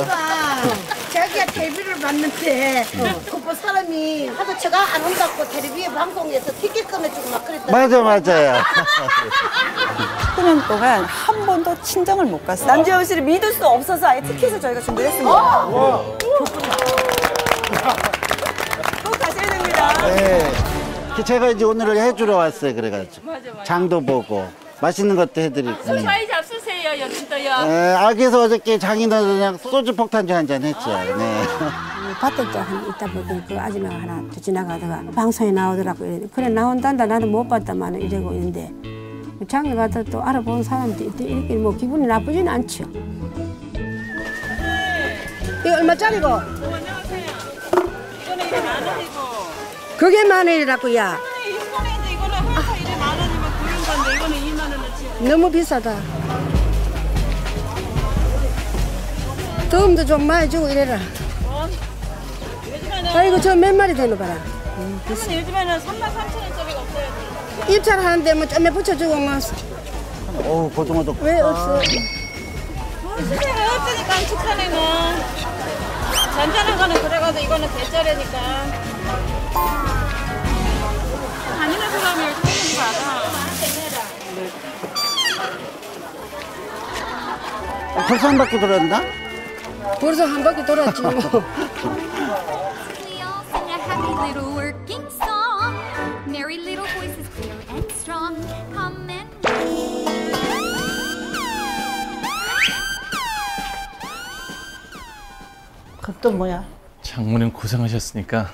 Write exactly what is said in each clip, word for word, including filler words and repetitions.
언니가 자기가 데뷔를 봤는데 어. 그거 사람이 하도처가 안 온다고 텔레비에 방송에서 티켓 끊어주고 막 그랬다. 맞아 맞아요. 십구 년 동안 한 번도 친정을 못 갔어요. 남재현 씨를 믿을 수 없어서 아예 티켓을 저희가 준비했습니다. 어? 꼭 가셔야 됩니다. 네. 제가 이제 오늘을 해주러 왔어요. 그래가지고 맞아, 맞아. 장도 보고 맛있는 것도 해드리고. 술 많이 잡수세요, 여친도요. 네, 아기에서 어저께 장인어른이랑 소주 폭탄주 한잔 했죠. 네. 밭을 또 한 있다 보니 그 아줌마가 하나 또 지나가다가 방송에 나오더라고요. 그래 나온단다 나는 못 봤다만 이러고 있는데 장에 가서 또 알아본 사람들 이렇게 뭐 기분이 나쁘진 않죠. 이거 얼마짜리고? 어, 안녕하세요. 이거는 이제 만 원이고. 그게 만 원이라고 야. 이거는 이거는 항상 이제 만 원이면 고른 건데 이거는 이만 원어치. 너무 비싸다. 도움도 좀 많이 주고 이래라. 어? 요즘에는. 아이고 저 몇 마리 되노 봐라. 음, 근데 요즘에는 삼만 삼천 원짜리가 없어요. 입찰하는데 뭐 좀 붙여주고 뭐. 어우 고등어도. 왜 없어? 시세가 없으니까 축산에는 잔잔한 거는 그래가지고 이거는 대짜리니까 다니는 사람이 열심히 하는 거 알아. 벌써 한 바퀴 돌았나? 벌써 한 바퀴 돌았지. 또 뭐야? 장모님 고생하셨으니까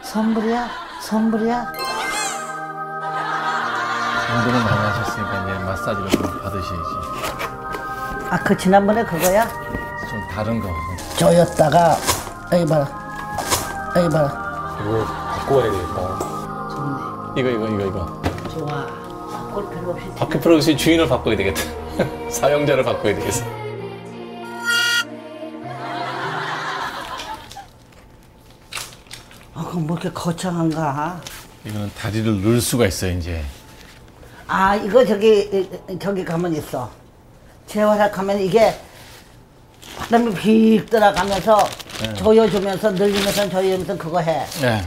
선물이야 선물이야. 운동을 많이 하셨으니까 이제 마사지를 좀 받으셔야지. 아 그 지난번에 그거야? 좀 다른 거 저였다가 여기 봐라 여기 봐라. 이거 갖고 와야 되겠다. 좋네. 이거 이거 이거 이거 좋아. 바꿀 필요 없이 바꿀 필요 없이 주인을 바꿔야 되겠다. 사용자를 바꿔야 되겠어. 뭐 이렇게 거창한가? 이거는 다리를 넣을 수가 있어 이제. 아 이거 저기 저기 가면 있어. 재활학하면 이게 바람이 휙 들어가면서 네. 조여주면서 늘리면서 조여주면서 그거 해. 네.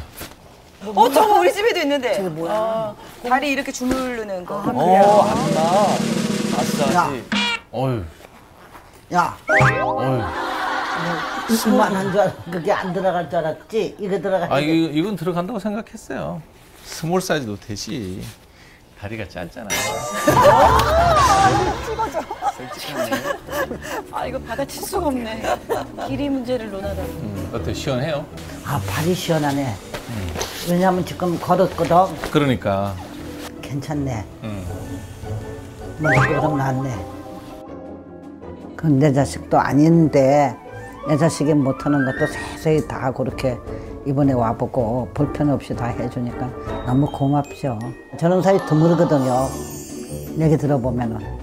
어 저거 우리 집에도 있는데. 저게 뭐야? 아, 다리 이렇게 주물르는 거. 아, 그래요? 어 안다. 아싸지. 어휴. 야. 어휴. 이만한 줄 알았, 그게 안 들어갈 줄 알았지? 이거 들어갈 아, 이, 이건 들어간다고 생각했어요. 스몰 사이즈도 되지. 다리가 짧잖아요. 찍어줘. 아, 이거 받아칠 수가 없네. 길이 문제를 논하다. 음, 어때? 시원해요? 아, 발이 시원하네. 음. 왜냐면 지금 걸었거든. 그러니까. 괜찮네. 음. 머리끄럼 났네. 그건 내 자식도 아닌데. 내 자식이 못하는 것도 세세히 다 그렇게 이번에 와보고 불편 없이 다 해주니까 너무 고맙죠. 저런 사이 드물거든요. 얘기 들어보면은.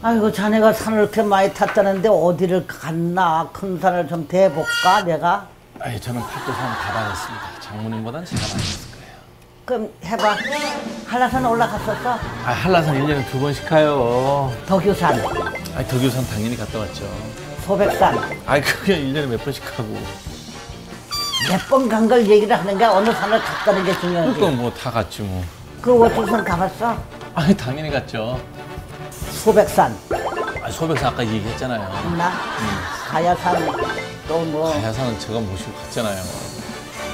아이고 자네가 산을 이렇게 많이 탔다는데 어디를 갔나? 큰 산을 좀 대볼까 내가? 아니 저는 팔도산 가봤습니다. 장모님보단 제가 많이 했을 거예요. 그럼 해봐. 한라산 올라갔었어? 아 한라산 일 년에 두 번씩 가요. 덕유산. 아니, 덕유산 당연히 갔다 왔죠. 소백산. 아니, 그게 일 년에 몇 번씩 가고. 몇 번 간 걸 얘기를 하는 게 어느 산을 갔다는 게 중요하지. 그러니까 뭐 다 갔지 뭐. 그 월등산 가봤어? 아니, 당연히 갔죠. 소백산. 아 소백산 아까 얘기했잖아요. 나? 응. 가야산 또 뭐. 가야산은 제가 모시고 갔잖아요.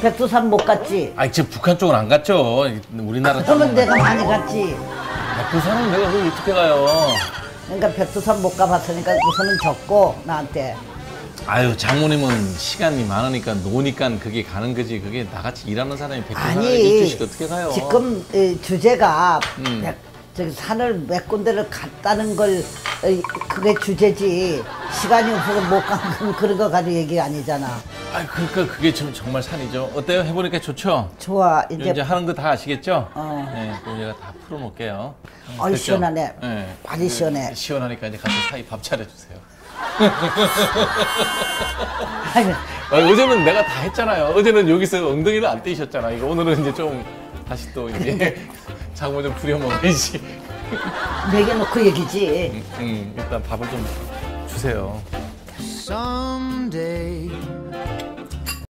백두산 못 갔지? 아니, 지금 북한 쪽은 안 갔죠. 우리나라 쪽은. 그러면 내가 많이 갔지. 백두산은 내가 그걸 어떻게 가요. 그러니까 백두산 못 가봤으니까 우선은 적고 나한테. 아유 장모님은 시간이 많으니까 노니까 그게 가는 거지. 그게 나같이 일하는 사람이 백두산을 일주일씩 어떻게 가요. 지금 이 주제가 음. 백, 저기 산을 몇 군데를 갔다는 걸 그게 주제지. 시간이 없어서 못 가는 그런 거 가지고 얘기 아니잖아. 아 그러니까 그게 지금 정말 산이죠. 어때요? 해보니까 좋죠? 좋아. 이제, 이제 하는 거 다 아시겠죠? 어. 네, 그럼 제가 다 풀어놓을게요. 어이 됐죠? 시원하네. 네. 많이 시원해. 시원하니까 이제 같이 사이 밥 차려주세요. 아니, 아니, 어제는 내가 다 했잖아요. 어제는 여기서 엉덩이를 안 떼셨잖아. 이거 오늘은 이제 좀 다시 또 이제 장모 좀 부려먹어야지. 먹여놓고 얘기지. 응, 응, 일단 밥을 좀 주세요.